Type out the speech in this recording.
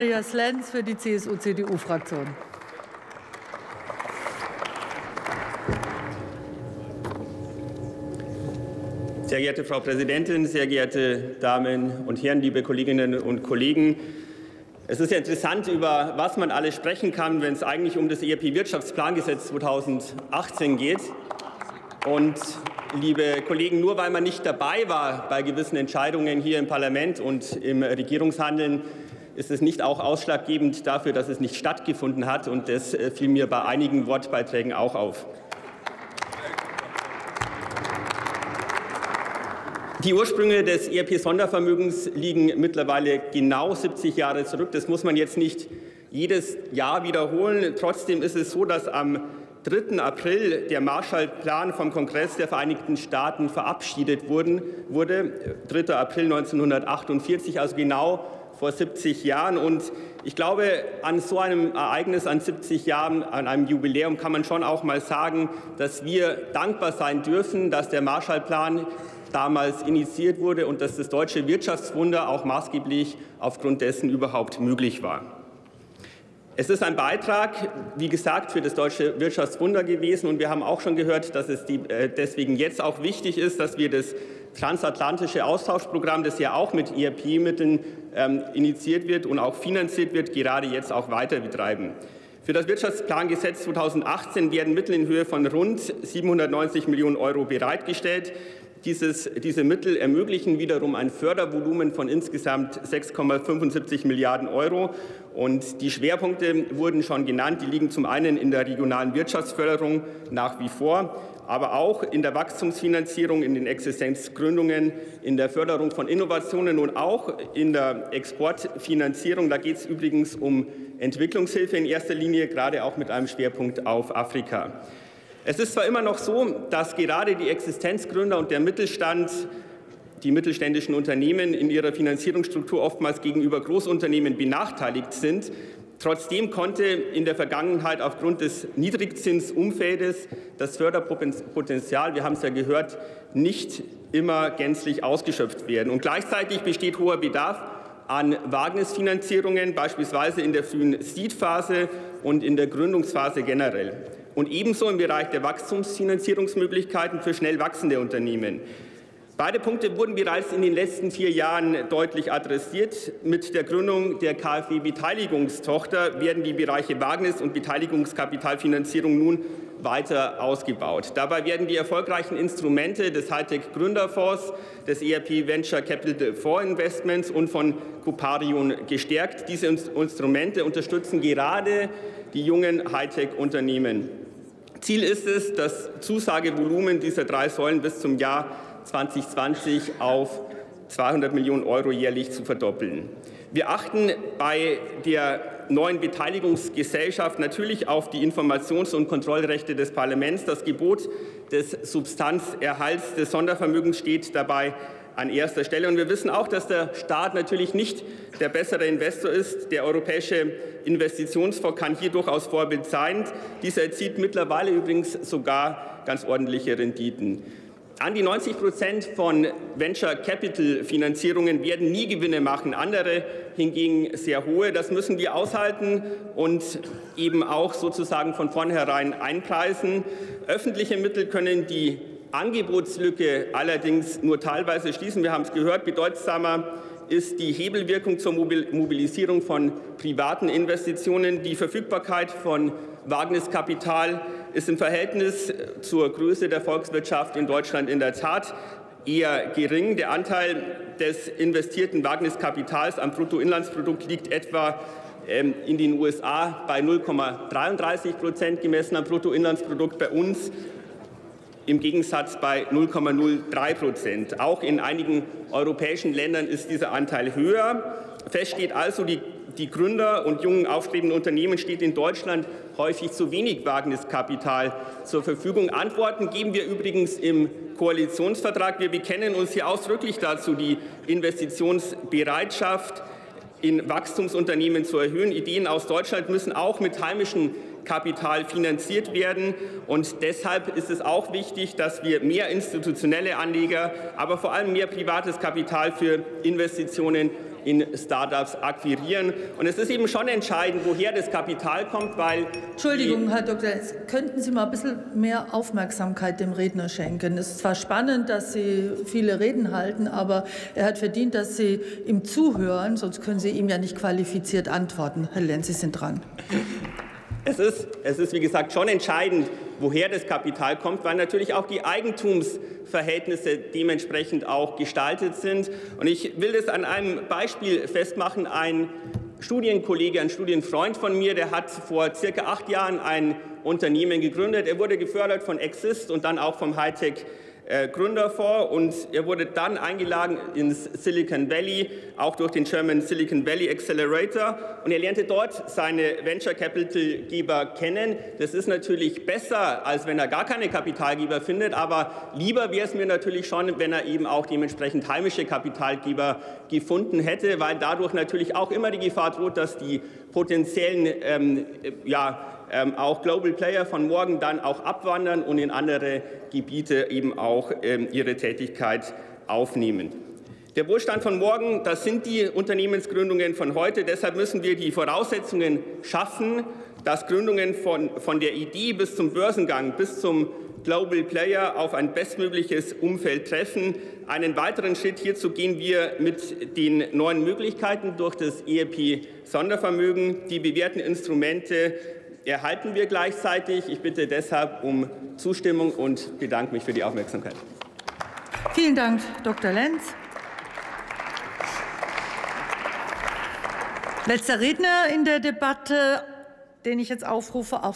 Andreas Lenz für die CSU-CDU-Fraktion. Sehr geehrte Frau Präsidentin, sehr geehrte Damen und Herren, liebe Kolleginnen und Kollegen! Es ist ja interessant, über was man alles sprechen kann, wenn es eigentlich um das ERP-Wirtschaftsplangesetz 2018 geht. Und, liebe Kollegen, nur weil man nicht dabei war bei gewissen Entscheidungen hier im Parlament und im Regierungshandeln, ist es nicht auch ausschlaggebend dafür, dass es nicht stattgefunden hat. Und das fiel mir bei einigen Wortbeiträgen auch auf. Die Ursprünge des ERP-Sondervermögens liegen mittlerweile genau 70 Jahre zurück. Das muss man jetzt nicht jedes Jahr wiederholen. Trotzdem ist es so, dass am 3. April der Marshallplan vom Kongress der Vereinigten Staaten verabschiedet wurde. 3. April 1948, also genau vor 70 Jahren. Und ich glaube, an so einem Ereignis, an 70 Jahren, an einem Jubiläum, kann man schon auch mal sagen, dass wir dankbar sein dürfen, dass der Marshallplan damals initiiert wurde und dass das deutsche Wirtschaftswunder auch maßgeblich aufgrund dessen überhaupt möglich war. Es ist ein Beitrag, wie gesagt, für das deutsche Wirtschaftswunder gewesen. Und wir haben auch schon gehört, dass es deswegen jetzt auch wichtig ist, dass wir das transatlantische Austauschprogramm, das ja auch mit ERP-Mitteln initiiert wird und auch finanziert wird, gerade jetzt auch weiter betreiben. Für das Wirtschaftsplangesetz 2018 werden Mittel in Höhe von rund 790 Millionen Euro bereitgestellt. Diese Mittel ermöglichen wiederum ein Fördervolumen von insgesamt 6,75 Milliarden Euro. Und die Schwerpunkte wurden schon genannt. Die liegen zum einen in der regionalen Wirtschaftsförderung nach wie vor, aber auch in der Wachstumsfinanzierung, in den Existenzgründungen, in der Förderung von Innovationen und auch in der Exportfinanzierung. Da geht es übrigens um Entwicklungshilfe in erster Linie, gerade auch mit einem Schwerpunkt auf Afrika. Es ist zwar immer noch so, dass gerade die Existenzgründer und der Mittelstand, die mittelständischen Unternehmen in ihrer Finanzierungsstruktur oftmals gegenüber Großunternehmen benachteiligt sind. Trotzdem konnte in der Vergangenheit aufgrund des Niedrigzinsumfeldes das Förderpotenzial, wir haben es ja gehört, nicht immer gänzlich ausgeschöpft werden. Und gleichzeitig besteht hoher Bedarf an Wagnisfinanzierungen, beispielsweise in der frühen Seed-Phase und in der Gründungsphase generell. Und ebenso im Bereich der Wachstumsfinanzierungsmöglichkeiten für schnell wachsende Unternehmen. Beide Punkte wurden bereits in den letzten 4 Jahren deutlich adressiert. Mit der Gründung der KfW-Beteiligungstochter werden die Bereiche Wagnis- und Beteiligungskapitalfinanzierung nun weiter ausgebaut. Dabei werden die erfolgreichen Instrumente des Hightech-Gründerfonds, des ERP Venture Capital Fondsinvestments und von Coparion gestärkt. Diese Instrumente unterstützen gerade die jungen Hightech-Unternehmen. Ziel ist es, das Zusagevolumen dieser 3 Säulen bis zum Jahr 2020 auf 200 Millionen Euro jährlich zu verdoppeln. Wir achten bei der neuen Beteiligungsgesellschaft natürlich auf die Informations- und Kontrollrechte des Parlaments. Das Gebot des Substanzerhalts des Sondervermögens steht dabei an erster Stelle. Und wir wissen auch, dass der Staat natürlich nicht der bessere Investor ist. Der Europäische Investitionsfonds kann hier durchaus Vorbild sein. Dieser erzielt mittlerweile übrigens sogar ganz ordentliche Renditen. An die 90% von Venture-Capital-Finanzierungen werden nie Gewinne machen, andere hingegen sehr hohe. Das müssen wir aushalten und eben auch sozusagen von vornherein einpreisen. Öffentliche Mittel können die Angebotslücke allerdings nur teilweise schließen. Wir haben es gehört, bedeutsamer ist die Hebelwirkung zur Mobilisierung von privaten Investitionen. Die Verfügbarkeit von Wagniskapital ist im Verhältnis zur Größe der Volkswirtschaft in Deutschland in der Tat eher gering. Der Anteil des investierten Wagniskapitals am Bruttoinlandsprodukt liegt etwa in den USA bei 0,33% gemessen am Bruttoinlandsprodukt, bei uns im Gegensatz bei 0,03%. Auch in einigen europäischen Ländern ist dieser Anteil höher. Fest steht also, die Gründer und jungen aufstrebenden Unternehmen steht in Deutschland häufig zu wenig Wagniskapital zur Verfügung. Antworten geben wir übrigens im Koalitionsvertrag. Wir bekennen uns hier ausdrücklich dazu, die Investitionsbereitschaft in Wachstumsunternehmen zu erhöhen. Ideen aus Deutschland müssen auch mit heimischem Kapital finanziert werden. Und deshalb ist es auch wichtig, dass wir mehr institutionelle Anleger, aber vor allem mehr privates Kapital für Investitionen in Startups akquirieren. Und es ist eben schon entscheidend, woher das Kapital kommt, weil... Entschuldigung, Herr Dr. Lenz, könnten Sie mal ein bisschen mehr Aufmerksamkeit dem Redner schenken? Es ist zwar spannend, dass Sie viele Reden halten, aber er hat verdient, dass Sie ihm zuhören, sonst können Sie ihm ja nicht qualifiziert antworten. Herr Lenz, Sie sind dran. Es ist, wie gesagt, schon entscheidend, woher das Kapital kommt, weil natürlich auch die Eigentumsverhältnisse dementsprechend auch gestaltet sind. Und ich will das an einem Beispiel festmachen. Ein Studienkollege, ein Studienfreund von mir, der hat vor circa 8 Jahren ein Unternehmen gegründet. Er wurde gefördert von Exist und dann auch vom Hightech-Gründerfonds. Und er wurde dann eingeladen ins Silicon Valley, auch durch den German Silicon Valley Accelerator. Und er lernte dort seine Venture Capitalgeber kennen. Das ist natürlich besser, als wenn er gar keine Kapitalgeber findet. Aber lieber wäre es mir natürlich schon, wenn er eben auch dementsprechend heimische Kapitalgeber gefunden hätte, weil dadurch natürlich auch immer die Gefahr droht, dass die potenziellen auch Global Player von morgen dann auch abwandern und in andere Gebiete eben auch ihre Tätigkeit aufnehmen. Der Wohlstand von morgen, das sind die Unternehmensgründungen von heute. Deshalb müssen wir die Voraussetzungen schaffen, dass Gründungen von der Idee bis zum Börsengang, bis zum Global Player auf ein bestmögliches Umfeld treffen. Einen weiteren Schritt hierzu gehen wir mit den neuen Möglichkeiten durch das ERP-Sondervermögen. Die bewährten Instrumente erhalten wir gleichzeitig. Ich bitte deshalb um Zustimmung und bedanke mich für die Aufmerksamkeit. Vielen Dank, Dr. Lenz. Letzter Redner in der Debatte, den ich jetzt aufrufe, auch